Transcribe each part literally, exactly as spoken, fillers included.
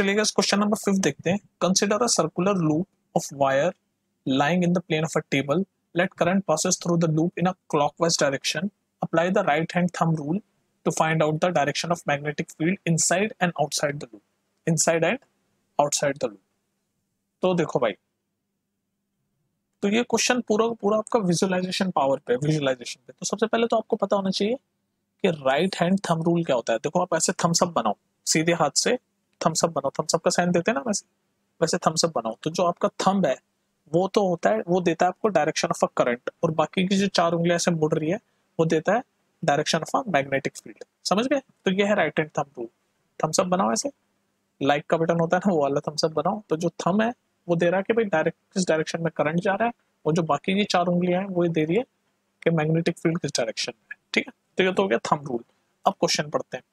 चलेगा इस question number fifth देखते हैं. Consider a circular loop of wire lying in the plane of a table. Let current passes through the loop in a clockwise direction. Apply the right hand thumb rule to find out the direction of magnetic field inside and outside the loop. Inside and outside the loop. तो देखो भाई, तो ये question पूरा पूरा आपका visualisation power पे, visualisation पे. तो सबसे पहले तो आपको पता होना चाहिए कि राइट हैंड थंब रूल क्या होता है. देखो आप ऐसे थम्स अप बनाओ, सीधे हाथ से थम्स अप बनाओ, थम्स अप का साइन देते हैं ना वैसे, वैसे थम्स अप बनाओ. तो जो आपका थंब है वो तो होता है, वो देता है आपको डायरेक्शन ऑफ अ करंट, और बाकी की जो चार उंगलियां ऐसे मुड़ रही है वो देता है direction of a magnetic field. समझ गए? तो ये है right hand thumb rule. Thumbs up बनाओ ऐसे, लाइक का बटन होता है ना वो वाला थम्स अप बनाओ. तो जो थंब है वो दे रहा है कि भाई डायरेक्ट किस डायरेक्शन में करंट जा रहा है, और जो बाकी की चार उंगलियां हैं वो दे रही है कि मैग्नेटिक फील्ड किस डायरेक्शन में. ठीक है, तो ये तो हो गया थंब रूल. अब क्वेश्चन पढ़ते हैं.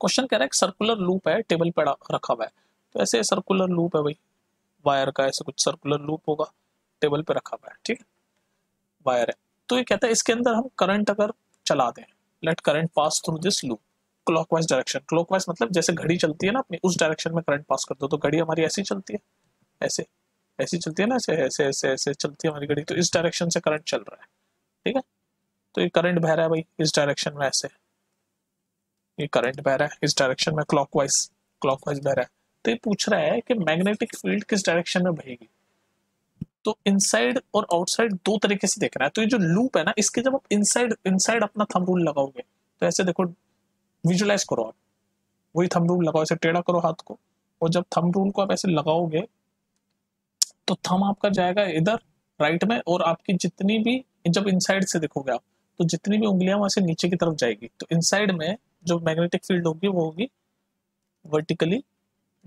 क्वेश्चन कह रहा है एक सर्कुलर लूप है, टेबल पे रखा हुआ है. तो ऐसे सर्कुलर लूप है भाई, वायर का ऐसे कुछ सर्कुलर लूप होगा, टेबल पे रखा हुआ है. ठीक है, वायर है. तो ये कहता है इसके अंदर हम करंट अगर चला दें, let current pass through this loop clockwise direction. Clockwise मतलब जैसे घड़ी चलती है ना अपनी, उस डायरेक्शन में करंट पास कर दो. तो घड़ी हमारी ऐसी चलती है, ऐसे ऐसी चलती है ना, ऐसे ऐसे ऐसे ऐसे चलती है हमारी घड़ी. तो इस डायरेक्शन से करंट चल रहा है. ठीक है, तो ये करंट बह रहा है भाई इस डायरेक्शन में, ऐसे ये करंट बह रहा है इस डायरेक्शन में, क्लॉकवाइज क्लॉकवाइज बह रहा है. तो ये पूछ रहा है कि मैग्नेटिक फील्ड किस डायरेक्शन में बहेगी. तो इनसाइड और आउटसाइड दो तरीके से देखना है. तो ये जो लूप है ना, इसके जब आप इनसाइड इनसाइड अपना थंब रूल लगाओगे, तो ऐसे देखो विजुलाइज करो आप, वही थंब रूल लगाओ, ऐसे टेढ़ा करो हाथ को, और जब थंब रूल को आप ऐसे लगाओगे तो थंब आपका जाएगा इधर राइट में, और आपकी जितनी भी, जब इनसाइड से देखोगे आप तो जितनी भी उंगलियां वहां से नीचे की तरफ जाएगी. तो इनसाइड में जो मैग्नेटिक फील्ड होगी वो होगी vertically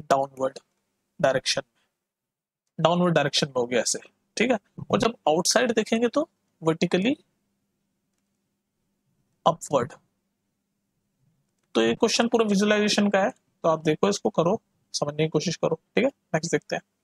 downward direction, downward direction में होगी ऐसे. ठीक है, और जब आउटसाइड देखेंगे तो वर्टिकली अपवर्ड. तो ये क्वेश्चन पूरा विजुअलाइजेशन का है, तो आप देखो इसको, करो, समझने की कोशिश करो. ठीक है, नेक्स्ट देखते हैं.